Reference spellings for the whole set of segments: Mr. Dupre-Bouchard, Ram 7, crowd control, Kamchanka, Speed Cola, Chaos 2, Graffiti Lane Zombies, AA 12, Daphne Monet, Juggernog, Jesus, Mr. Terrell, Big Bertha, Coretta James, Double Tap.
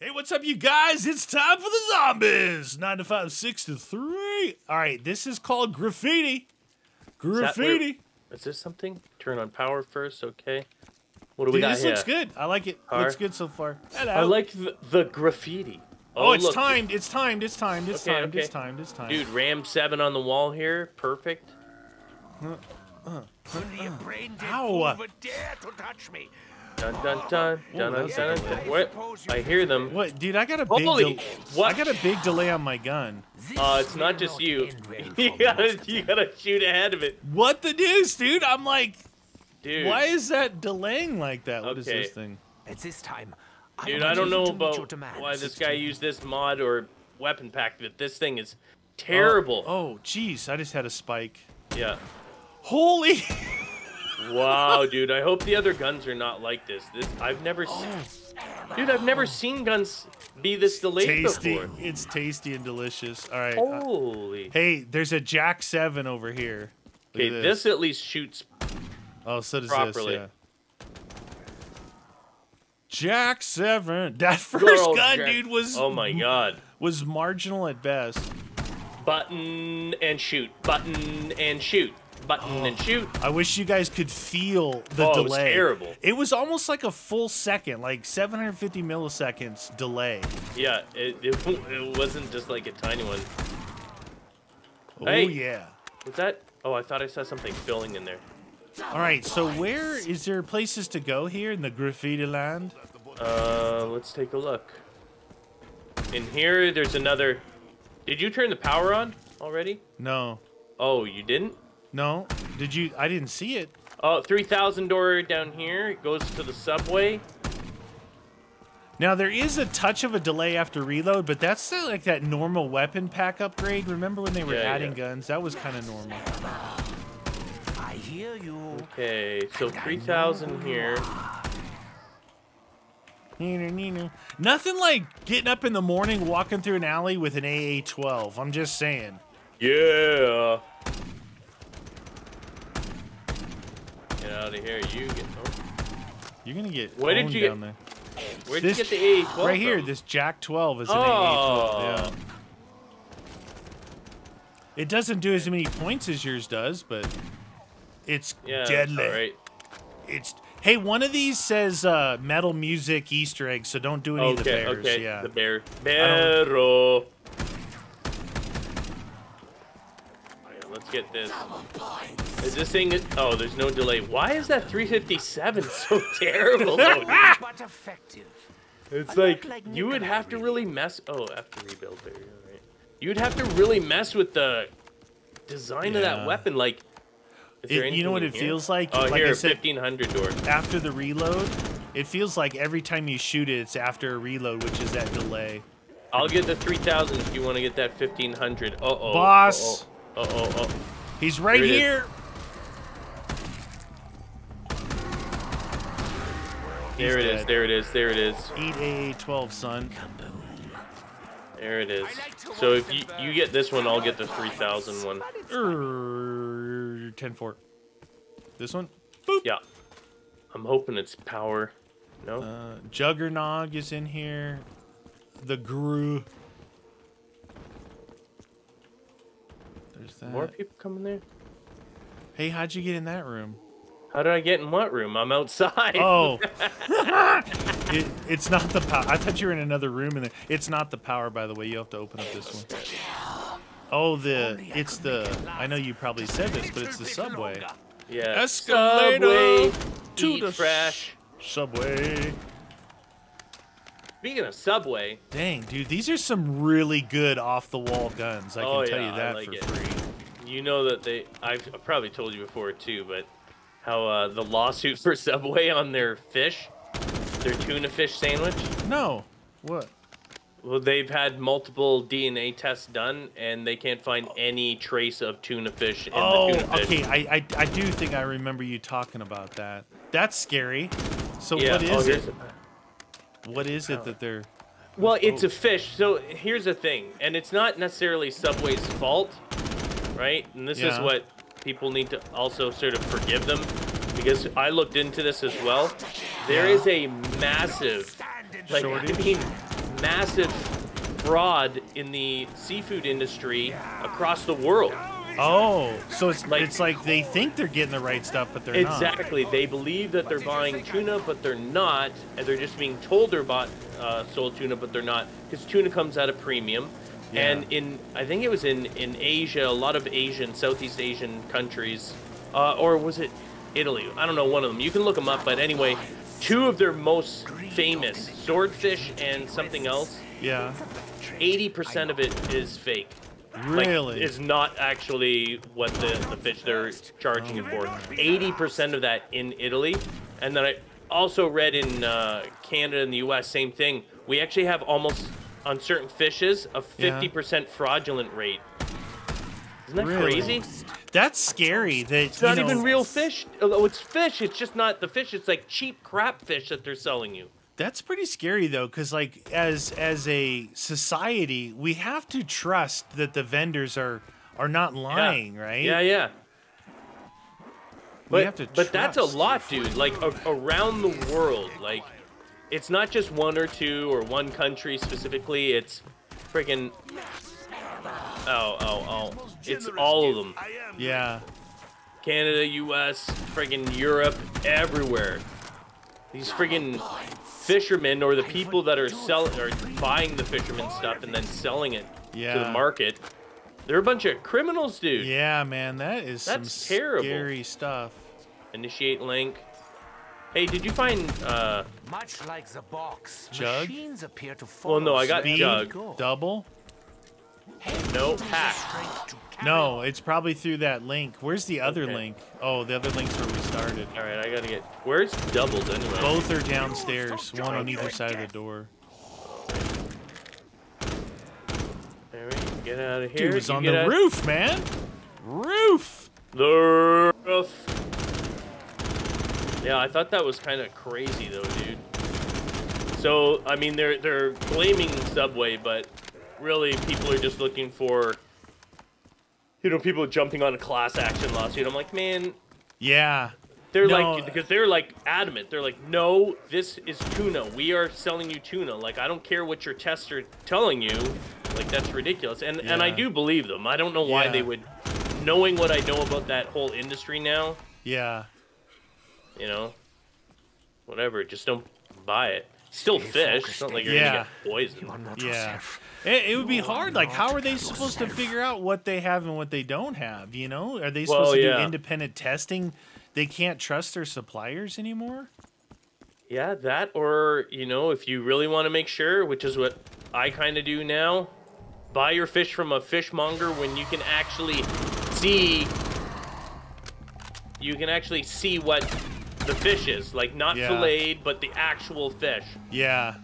Hey, what's up, you guys? It's time for the zombies! 9 to 5, 6 to 3. All right, this is called graffiti. Graffiti. Is this something? Turn on power first, okay. What do we got here? This looks good. I like it. Looks good so far. Hello. I like the graffiti. Oh, it's timed. It's timed. It's timed. It's timed. It's timed. It's timed. Dude, Ram 7 on the wall here. Perfect. Ow. Dare to touch me. Dun dun dun dun dun dun dun. What? I hear them. What, dude? I got a big. What? I got a big delay on my gun. It's not just you. you gotta shoot ahead of it. What the deuce, dude? I'm like, dude. Why is that delaying like that? What is this thing? It's this time. Dude, I don't know about why this guy used this mod or weapon pack, but this thing is terrible. Oh, jeez, I just had a spike. Yeah. Holy. Wow, dude! I hope the other guns are not like this. I've never seen. Dude, I've never seen guns be this delayed before. It's tasty and delicious. All right. Holy. Hey, there's a Jack 7 over here. Okay, this at least shoots. Oh, so does properly. This. Yeah. Jack 7. That first gun, dude, was. Oh my god. Was marginal at best. Button and shoot. Button and shoot. Button and shoot. I wish you guys could feel the delay. It was terrible. It was almost like a full second, like 750 milliseconds delay. Yeah, it wasn't just like a tiny one. Oh, hey, yeah. Was that? Oh, I thought I saw something filling in there. All right, so where is there places to go here in the graffiti land? Let's take a look. In here, there's another. Did you turn the power on already? No. Oh, you didn't? No, did you? I didn't see it. Oh, 3,000 door down here. It goes to the subway. Now, there is a touch of a delay after reload, but that's like that normal weapon pack upgrade. Remember when they were adding guns? That was kind of normal. I hear you. Okay, so 3,000 here. Nothing like getting up in the morning, walking through an alley with an AA 12. I'm just saying. Yeah. Out of here, you get. You're gonna get. Where did you get? Where did you get the AA 12? Right here, this Jack 12 is an AA 12. Yeah. It doesn't do as many points as yours does, but it's deadly. All right. It's. Hey, one of these says metal music Easter egg, so don't do any of the bears. Okay. Yeah. The bear. Barrel. Let's get this. Is this thing? Oh, there's no delay. Why is that 357 so terrible? But effective. It's like you would have to really mess. Oh, after rebuild there. Right. You'd have to really mess with the design of that weapon. Like, you know what it feels like? Oh, like here, 1500 door. After the reload, it feels like every time you shoot it, it's after a reload, which is that delay. I'll get the 3,000 if you want to get that 1500. Uh-oh. Boss. Uh-oh. He's right here. There it is. There it is. There it is. Eat AA-12, son. There it is. So if you get this one, I'll get the 3,000 one. 10-4. This one? Boop. Yeah. I'm hoping it's power. No? Juggernog is in here. The Gru. There's that. More people coming there? Hey, how'd you get in that room? How did I get in what room? I'm outside. Oh. It's not the power. I thought you were in another room. And it's not the power, by the way. You have to open up this one. Oh, it's the... I know you probably said this, but it's the subway. Yeah. Escalator to the trash. Subway. Speaking of subway... Dang, dude. These are some really good off-the-wall guns. I can tell you that for free. You know that they... I've probably told you before, too, but... How the lawsuit for Subway on their fish, their tuna fish sandwich? No. What? Well, they've had multiple DNA tests done, and they can't find any trace of tuna fish in the tuna fish. Okay. I do think I remember you talking about that. That's scary. So what is it? What is it that they're... Well, it's a fish. So here's the thing, and it's not necessarily Subway's fault, right? And this is what... People need to also sort of forgive them, because I looked into this as well. There is a massive, like, I mean, massive fraud in the seafood industry across the world. Oh, so it's like they think they're getting the right stuff, but they're not. Exactly. They believe that they're buying tuna, but they're not. And they're just being told they're sold tuna, but they're not. Because tuna comes at a premium. Yeah. And in, I think it was in Asia, a lot of Asian, Southeast Asian countries, or was it Italy? I don't know, one of them. You can look them up. But anyway, two of their most famous, swordfish and something else, yeah, 80% of it is fake. Really? Like, it's not actually what the fish they're charging it for. 80% of that in Italy. And then I also read in Canada and the U.S., same thing. We actually have almost, on certain fishes, a 50% fraudulent rate. Isn't that crazy? That's scary. That, it's not even real fish. Oh, it's fish. It's just not the fish. It's like cheap crap fish that they're selling you. That's pretty scary, though, because, like, as a society, we have to trust that the vendors are not lying, right? Yeah, yeah. We have to trust. But that's a lot, dude. Like, around the world, like, it's not just one or two or one country specifically. It's freaking... Oh. It's all of them. Yeah. Canada, U.S., friggin' Europe, everywhere. These friggin' fishermen, or the people that are selling or buying the fisherman stuff and then selling it to the market, they're a bunch of criminals, dude. Yeah, man, that's some terrible, scary stuff. Initiate link. Hey, did you find much like the box, Jug? Well, no, I got Jug. Double? No, hack. No, it's probably through that link. Where's the other link? Oh, the other link's where we started. All right, I gotta get... Where's Doubles anyway? Both are downstairs, one on either side of the door. All right, get out of here. Dude, he's on the roof, man. Roof. The roof. Yeah, I thought that was kind of crazy, though, dude. So, I mean, they're blaming Subway, but really, people are just looking for... You know, people jumping on a class action lawsuit. I'm like, man. Yeah. They're like, because they're like adamant. They're like, no, this is tuna. We are selling you tuna. Like, I don't care what your tests are telling you. Like, that's ridiculous. And and I do believe them. I don't know why they would, knowing what I know about that whole industry now. Yeah. You know, whatever. Just don't buy it. Still fish. It's not like you're going to get poisoned. Yeah. It would be hard. Like, how are they supposed to figure out what they have and what they don't have, you know? Are they supposed to do independent testing? They can't trust their suppliers anymore? Yeah, that, or, you know, if you really want to make sure, which is what I kind of do now, buy your fish from a fishmonger when you can actually see... You can actually see what the fish is. Like, not filleted, but the actual fish. Yeah.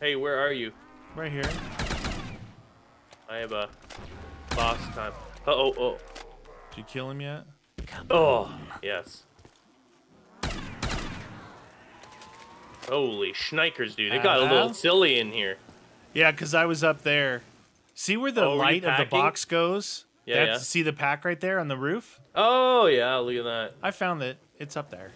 Hey, where are you? Right here. I have a boss time. Oh. Did you kill him yet? Oh, yes. Holy schnikers, dude. It got a little silly in here. Yeah, because I was up there. See where the light of the box goes? Yeah, yeah. See the pack right there on the roof? Oh, yeah. Look at that. I found that it's up there.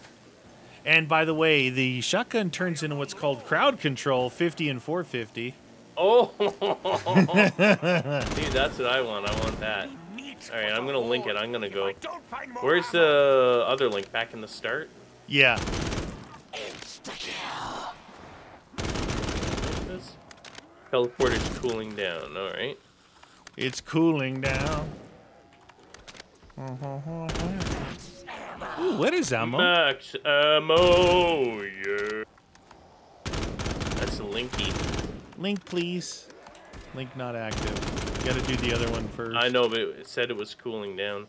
And by the way, the shotgun turns into what's called crowd control, 50 and 450. Oh, dude, that's what I want. I want that. All right, I'm going to link it. I'm going to go. Where's the other link? Back in the start? Yeah. Teleporter's cooling down. All right. It's cooling down. Ooh, what is ammo? Max ammo, yeah. That's a linky. Link, please. Link not active. Gotta do the other one first. I know, but it said it was cooling down.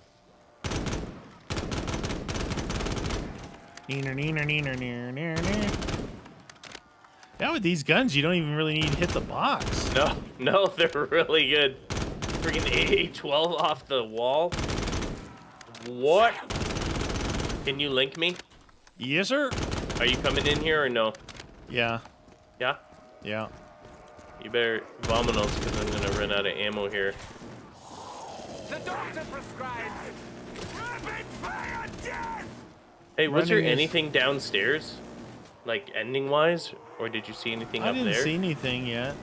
Now with these guns, you don't even really need to hit the box. No, they're really good. Freaking AA 12 off the wall. What? Can you link me? Yes, sir. Are you coming in here or no? Yeah. Yeah? Yeah. You better vominos, because I'm going to run out of ammo here. The doctor prescribes rapid fire death! Hey, was there anything downstairs? like ending wise, or did you see anything up there? I didn't see anything yet.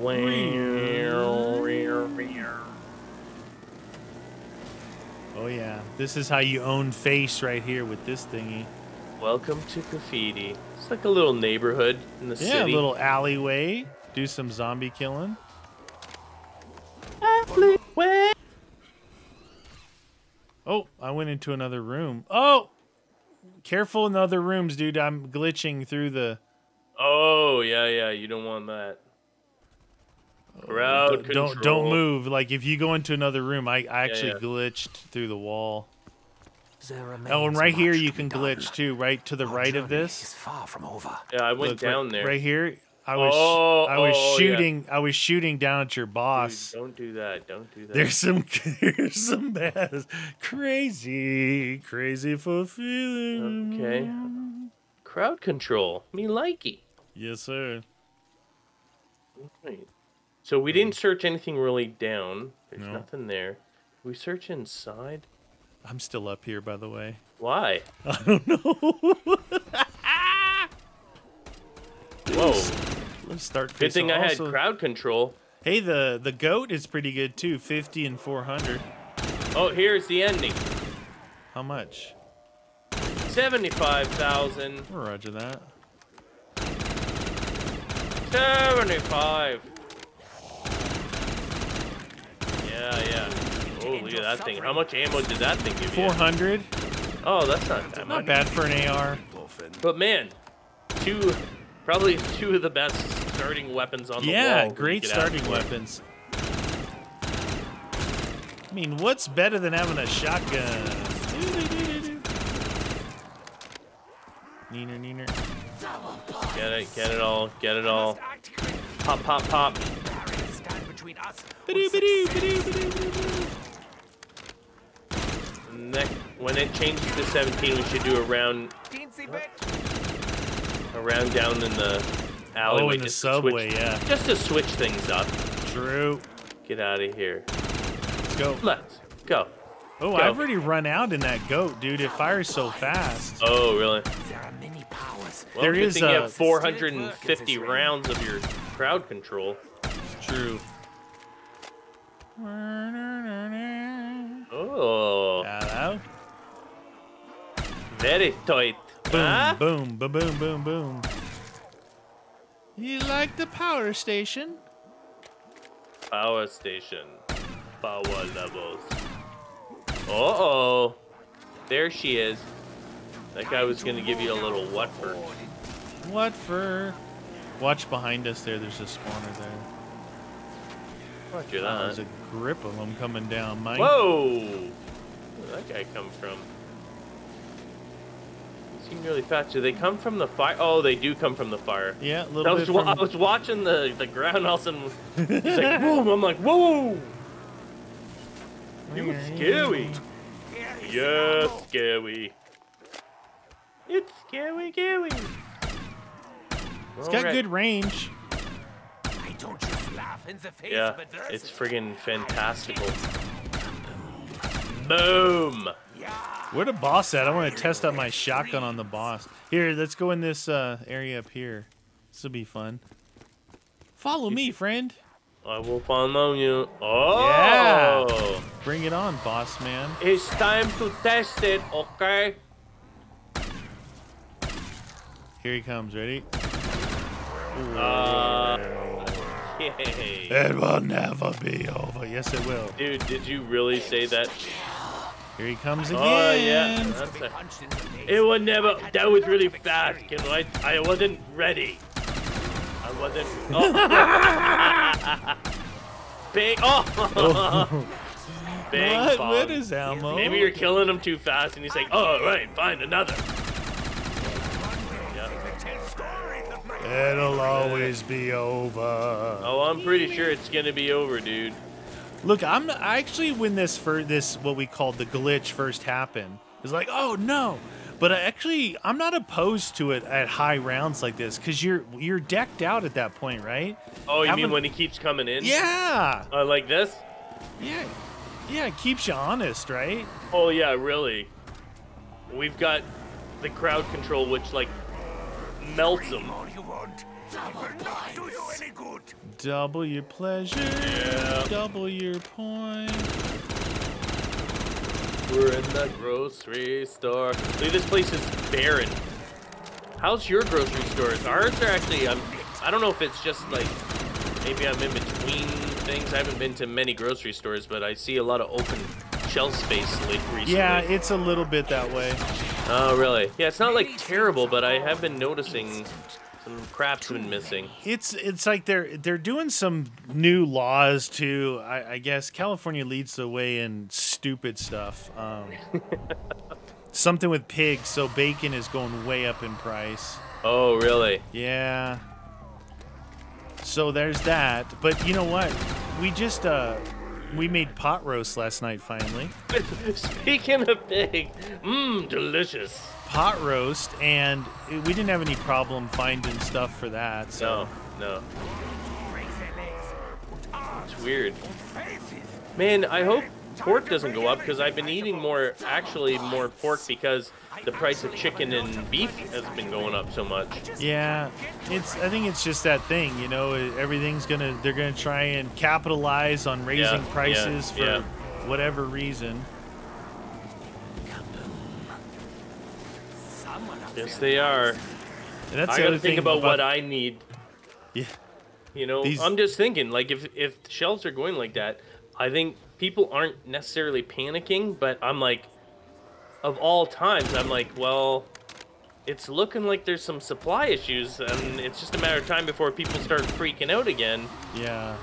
Oh yeah, this is how you own face right here with this thingy. Welcome to Graffiti. It's like a little neighborhood in the city. Yeah, a little alleyway. Do some zombie killing. Alleyway. Oh, I went into another room. Oh, careful in the other rooms, dude. I'm glitching through the... Oh, yeah, yeah. You don't want that. Crowd control. Don't move. Like, if you go into another room, I actually glitched through the wall. Oh, and right here you can glitch too, right to the right of this. It's far from over. Yeah, I went down there. Right here, I was shooting down at your boss. Dude, don't do that. Don't do that. There's some bad, crazy fulfilling. Okay. Crowd control. Me likey. Yes, sir. All right. So we didn't search anything really down. There's nothing there. We search inside. I'm still up here, by the way. Why? I don't know. Whoa. Let's start. Good thing I had crowd control. Hey, the goat is pretty good too. 50 and 400. Oh, here's the ending. How much? 75,000. Roger that. 75. Yeah. Oh, look at that thing. How much ammo did that thing give you? 400. Oh, that's not that much. Not bad for an AR. But man, probably two of the best starting weapons on the wall. Yeah, great starting weapons. I mean, what's better than having a shotgun? Neener. Get it all. Pop. Next, when it changes to 17, we should do a round down in the alleyway. Oh, in the subway, yeah. Just to switch things up. True. Get out of here. Let's go. Let's go. Oh, I've already run out in that goat, dude. It fires so fast. Oh, really? There are many powers. Well, there is. You have 450 rounds of your crowd control. It's true. Oh. Hello. Very tight. Boom, huh? boom. You like the power station? Power station. Power levels. Uh-oh. There she is. That guy was going to give you a little what for. What for? Watch behind us there. There's a spawner there. Roger that. There's a grip of them coming down, Mike. Whoa! Where did that guy come from? They seem really fast. Do they come from the fire? Oh, they do come from the fire. Yeah, a little bit from... I was watching the ground, all of a sudden, it's like, boom! I'm like, whoa! You scary. You're scary. It's scary. It's got good range. Don't just laugh in the face, yeah, but it's friggin' fantastical. Boom! Where the boss at? I want to test out my shotgun on the boss. Here, let's go in this area up here. This will be fun. Follow me, friend. I will follow you. Oh! Yeah. Bring it on, boss man. It's time to test it, okay? Here he comes. Ready? Yay. It will never be over. Yes, it will. Dude, did you really say that? Here he comes again. Oh, yeah. It will never. That was really fast. I wasn't ready. I wasn't. Oh. Big. Oh. Big. What? What is ammo? Maybe you're killing him too fast, and he's like, oh, right, find another. It'll always be over. Oh, I'm pretty sure it's gonna be over, dude. Look, I actually, when this what we called the glitch first happened, it's like, oh no. But I'm not opposed to it at high rounds like this, because you're decked out at that point, right? Oh, you mean when he keeps coming in? Yeah. Like this? Yeah. Yeah, it keeps you honest, right? Oh yeah, really. We've got the crowd control, which, like, melts them. All you want. Do you any good. Double your pleasure. Yeah. Double your point. We're in the grocery store. Dude, this place is barren. How's your grocery stores? Ours are actually, I don't know if it's just, like, maybe I'm in between things. I haven't been to many grocery stores, but I see a lot of open shelf space recently. Yeah, it's a little bit that way. Oh, really? Yeah, it's not, like, terrible, but I have been noticing some crap's been missing. It's like they're doing some new laws, too. I guess California leads the way in stupid stuff. Something with pigs, so bacon is going way up in price. Oh, really? Yeah. So there's that. But you know what? We just, we made pot roast last night, finally. Speaking of pig, delicious. Pot roast, and we didn't have any problem finding stuff for that. So. No, no. It's weird. Man, I hope pork doesn't go up, because I've been eating more, actually more pork, because the price of chicken and beef has been going up so much. Yeah, I think it's just that thing, you know, everything's they're gonna try and capitalize on raising prices for whatever reason. Yes, they are. And that's I gotta think about what I need. Yeah. You know, I'm just thinking, like, if shelves are going like that, I think people aren't necessarily panicking, but I'm like, of all times, I'm like, well, it's looking like there's some supply issues, and it's just a matter of time before people start freaking out again. Yeah.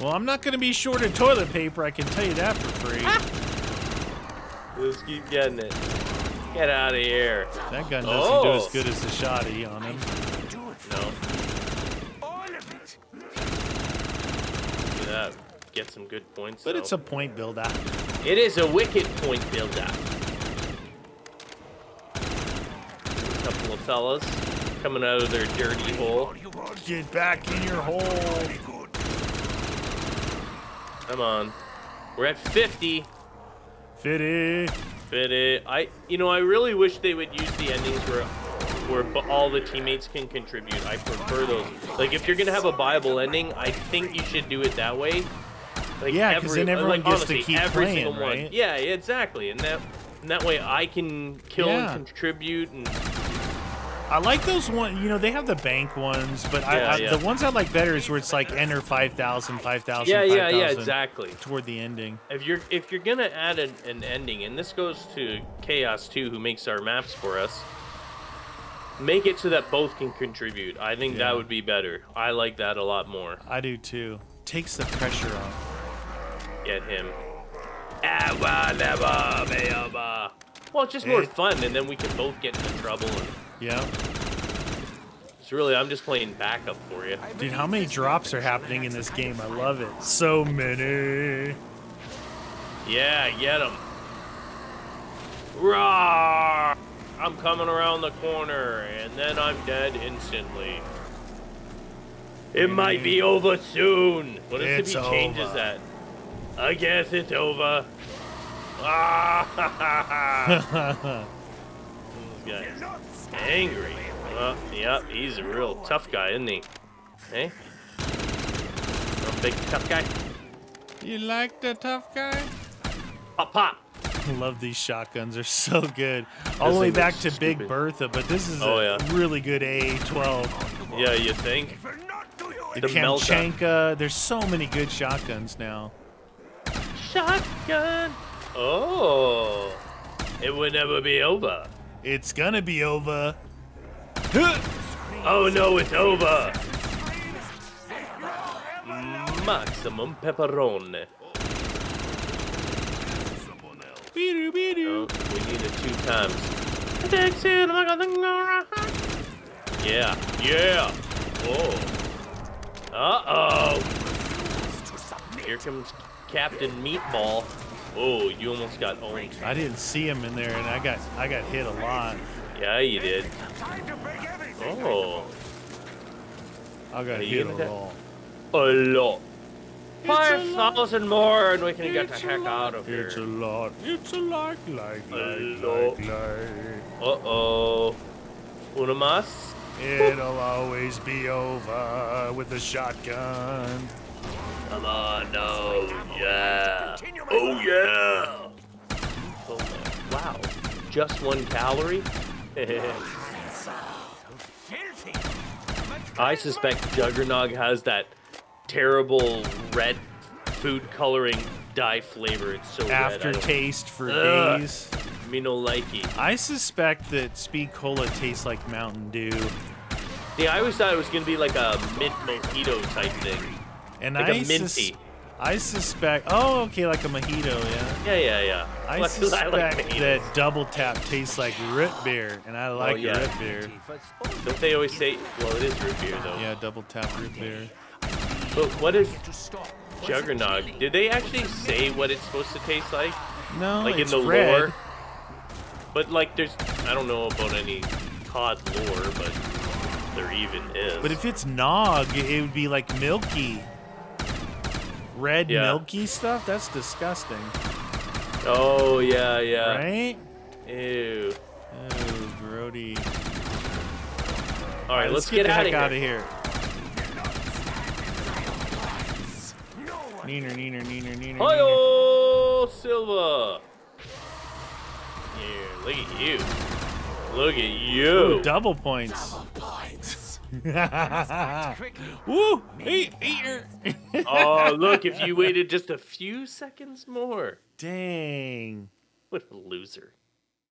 Well, I'm not going to be short of toilet paper, I can tell you that for free. Ah! Let's keep getting it. Get out of here. That gun doesn't do as good as the shoddy on him. No. Get some good points, but it's a point build up. It is a wicked point build up. A couple of fellas coming out of their dirty hole. Get back in your hole. Come on. We're at 50. 50. 50. You know, I really wish they would use the endings where all the teammates can contribute. I prefer those. Like, if you're gonna have a viable ending, I think you should do it that way. Like, yeah, because then everyone gets honestly, to keep playing, right? One. Yeah, exactly. And that way I can kill and contribute. And I like those ones. You know, they have the bank ones, but the ones I like better is where it's like enter 5,000, 5,000, Yeah, exactly. Toward the ending. If you're going to add an ending, and this goes to Chaos 2, who makes our maps for us, make it so that both can contribute. I think that would be better. I like that a lot more. I do, too. Takes the pressure off. Get him. Well, it's just more fun, and then we can both get into trouble. And... yeah. It's really, I'm just playing backup for you. Dude, how many drops are happening in this game? I love it. So many. Yeah, get him. Rawr! I'm coming around the corner, and then I'm dead instantly. It might be over soon. What if he changes that? I guess it's over. Ah, ha, ha, ha. This guy's angry. Well, yep, he's a real tough guy, isn't he? Hey, real big tough guy. You like the tough guy? Pop, pop. I love these shotguns. They're so good. All the way back to stupid Big Bertha, but this is a really good AA 12. Yeah, you think? The Kamchanka. There's so many good shotguns now. Shotgun. Oh, it would never be over. It's gonna be over. Oh no, it's over. Maximum pepperoni. Oh, we need it 2 times. Yeah, yeah. Oh. Uh-oh. Here comes Captain Meatball. Oh, you almost got owned. I didn't see him in there, and I got hit a lot. Yeah, you did. Oh. I got hit a lot. A lot. 5,000 more and we can get the heck out of here. It's a lot. It's a lot. Like. Uh-oh. Una mas? It'll always be over with a shotgun. Come on, no. Yeah. Oh, yeah. Oh, wow. Just one calorie? I suspect Juggernog has that terrible red food coloring dye flavor. It's so aftertaste for days. Me no likey. I suspect that Speed Cola tastes like Mountain Dew. Yeah, I always thought it was gonna be like a mint mojito type thing. And like a minty. I suspect. Oh, okay, like a mojito, yeah. Yeah. I suspect that Double Tap tastes like root beer, and I like root beer. Don't they always say? Well, it is root beer though. Yeah, Double Tap root beer. But what is Juggernog? Did they actually say what it's supposed to taste like? No, like it's in the red. Lore. But like, there's I don't know about any COD lore, but there even is. But if it's nog, it would be like milky. Red milky stuff? That's disgusting. Oh, yeah. Right? Ew. Oh, grody. All right, let's get out of here. Neener. Hi-oh, Silva. Yeah, look at you. Ooh, double points. Woo! Oh, look, if you waited just a few seconds more. Dang. What a loser.